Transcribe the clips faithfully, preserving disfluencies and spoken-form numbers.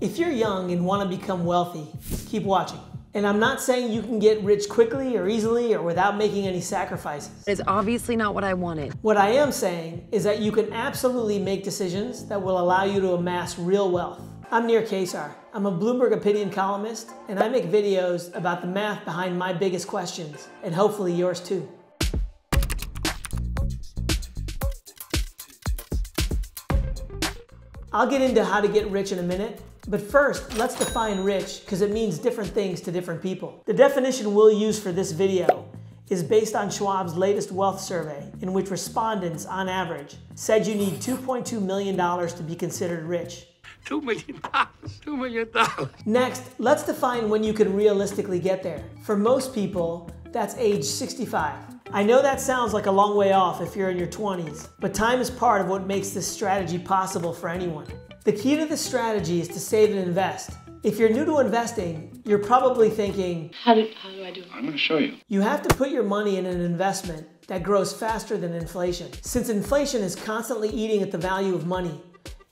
If you're young and want to become wealthy, keep watching. And I'm not saying you can get rich quickly or easily or without making any sacrifices. It's obviously not what I wanted. What I am saying is that you can absolutely make decisions that will allow you to amass real wealth. I'm Nir Kaissar. I'm a Bloomberg Opinion columnist, and I make videos about the math behind my biggest questions, and hopefully yours too. I'll get into how to get rich in a minute. But first, let's define rich, because it means different things to different people. The definition we'll use for this video is based on Schwab's latest wealth survey, in which respondents, on average, said you need two point two million dollars to be considered rich. Two million dollars, two million dollars. Next, let's define when you can realistically get there. For most people, that's age sixty-five. I know that sounds like a long way off if you're in your twenties, but time is part of what makes this strategy possible for anyone. The key to this strategy is to save and invest. If you're new to investing, you're probably thinking, how do, how do I do it? I'm going to show you. You have to put your money in an investment that grows faster than inflation. Since inflation is constantly eating at the value of money,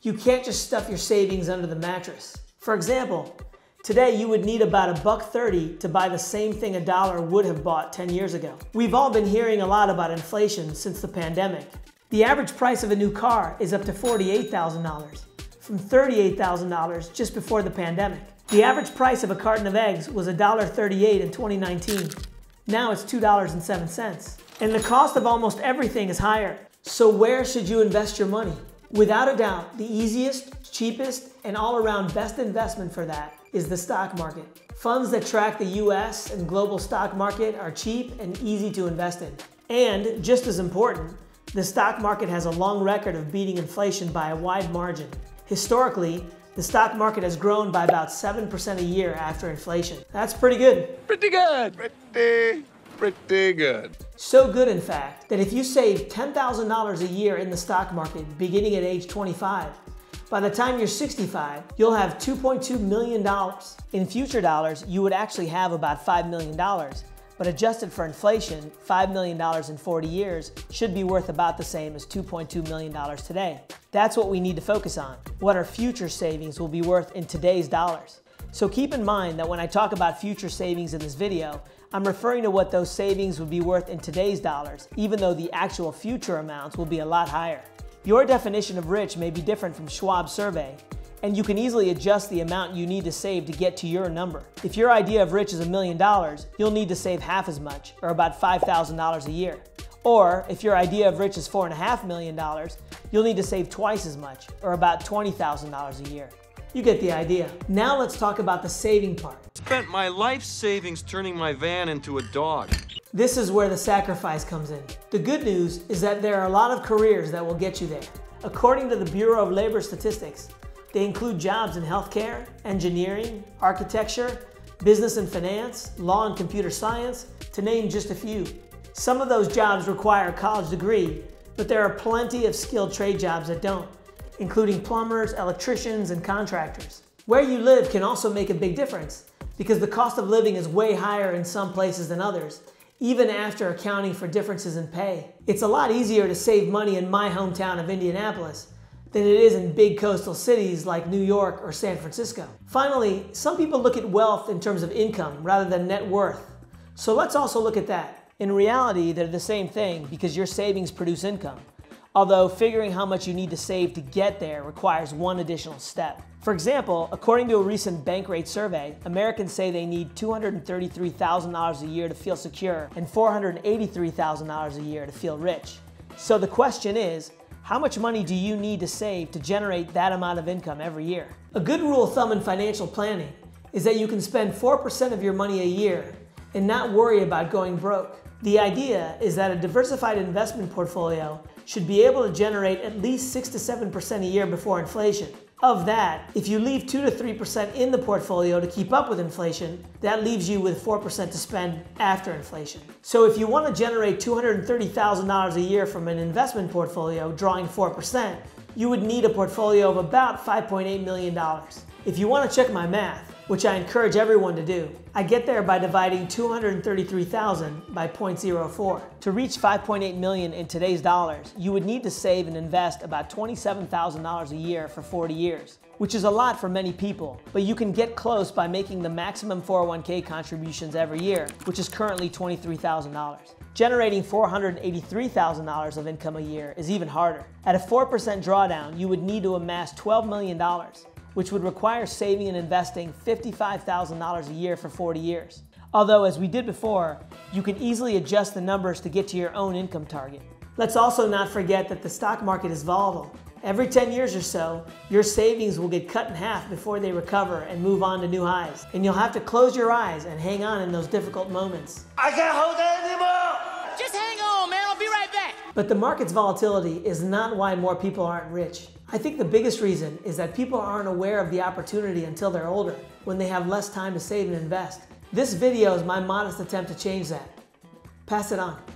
you can't just stuff your savings under the mattress. For example, today you would need about a buck thirty to buy the same thing a dollar would have bought ten years ago. We've all been hearing a lot about inflation since the pandemic. The average price of a new car is up to forty-eight thousand dollars. From thirty-eight thousand dollars just before the pandemic. The average price of a carton of eggs was one dollar thirty-eight in twenty nineteen. Now it's two dollars and seven cents. And the cost of almost everything is higher. So where should you invest your money? Without a doubt, the easiest, cheapest, and all-around best investment for that is the stock market. Funds that track the U S and global stock market are cheap and easy to invest in. And just as important, the stock market has a long record of beating inflation by a wide margin. Historically, the stock market has grown by about seven percent a year after inflation. That's pretty good. Pretty good. Pretty, pretty good. So good, in fact, that if you save ten thousand dollars a year in the stock market beginning at age twenty-five, by the time you're sixty-five, you'll have two point two million dollars. In future dollars, you would actually have about five million dollars, but adjusted for inflation, five million dollars in forty years should be worth about the same as two point two million dollars today. That's what we need to focus on, what our future savings will be worth in today's dollars. So keep in mind that when I talk about future savings in this video, I'm referring to what those savings would be worth in today's dollars, even though the actual future amounts will be a lot higher. Your definition of rich may be different from Schwab's survey, and you can easily adjust the amount you need to save to get to your number. If your idea of rich is a million dollars, you'll need to save half as much, or about five thousand dollars a year. Or if your idea of rich is four and a half million dollars, you'll need to save twice as much, or about twenty thousand dollars a year. You get the idea. Now let's talk about the saving part. Spent my life savings turning my van into a dog. This is where the sacrifice comes in. The good news is that there are a lot of careers that will get you there. According to the Bureau of Labor Statistics, they include jobs in healthcare, engineering, architecture, business and finance, law and computer science, to name just a few. Some of those jobs require a college degree, but there are plenty of skilled trade jobs that don't, including plumbers, electricians, and contractors. Where you live can also make a big difference, because the cost of living is way higher in some places than others, even after accounting for differences in pay. It's a lot easier to save money in my hometown of Indianapolis than it is in big coastal cities like New York or San Francisco. Finally, some people look at wealth in terms of income rather than net worth. So let's also look at that. In reality, they're the same thing because your savings produce income, although figuring how much you need to save to get there requires one additional step. For example, according to a recent Bankrate survey, Americans say they need two hundred thirty-three thousand dollars a year to feel secure and four hundred eighty-three thousand dollars a year to feel rich. So the question is, how much money do you need to save to generate that amount of income every year? A good rule of thumb in financial planning is that you can spend four percent of your money a year and not worry about going broke. The idea is that a diversified investment portfolio should be able to generate at least six to seven percent a year before inflation. Of that, if you leave two to three percent in the portfolio to keep up with inflation, that leaves you with four percent to spend after inflation. So if you want to generate two hundred thirty thousand dollars a year from an investment portfolio drawing four percent, you would need a portfolio of about five point eight million dollars. If you want to check my math, which I encourage everyone to do, I get there by dividing two hundred thirty-three thousand by zero point zero four. To reach five point eight million in today's dollars, you would need to save and invest about twenty-seven thousand dollars a year for forty years, which is a lot for many people, but you can get close by making the maximum four oh one K contributions every year, which is currently twenty-three thousand dollars. Generating four hundred eighty-three thousand dollars of income a year is even harder. At a four percent drawdown, you would need to amass twelve million dollars. Which would require saving and investing fifty-five thousand dollars a year for forty years. Although, as we did before, you can easily adjust the numbers to get to your own income target. Let's also not forget that the stock market is volatile. Every ten years or so, your savings will get cut in half before they recover and move on to new highs. And you'll have to close your eyes and hang on in those difficult moments. I can't hold that anymore! Just hang on, man, I'll be right back! But the market's volatility is not why more people aren't rich. I think the biggest reason is that people aren't aware of the opportunity until they're older, when they have less time to save and invest. This video is my modest attempt to change that. Pass it on.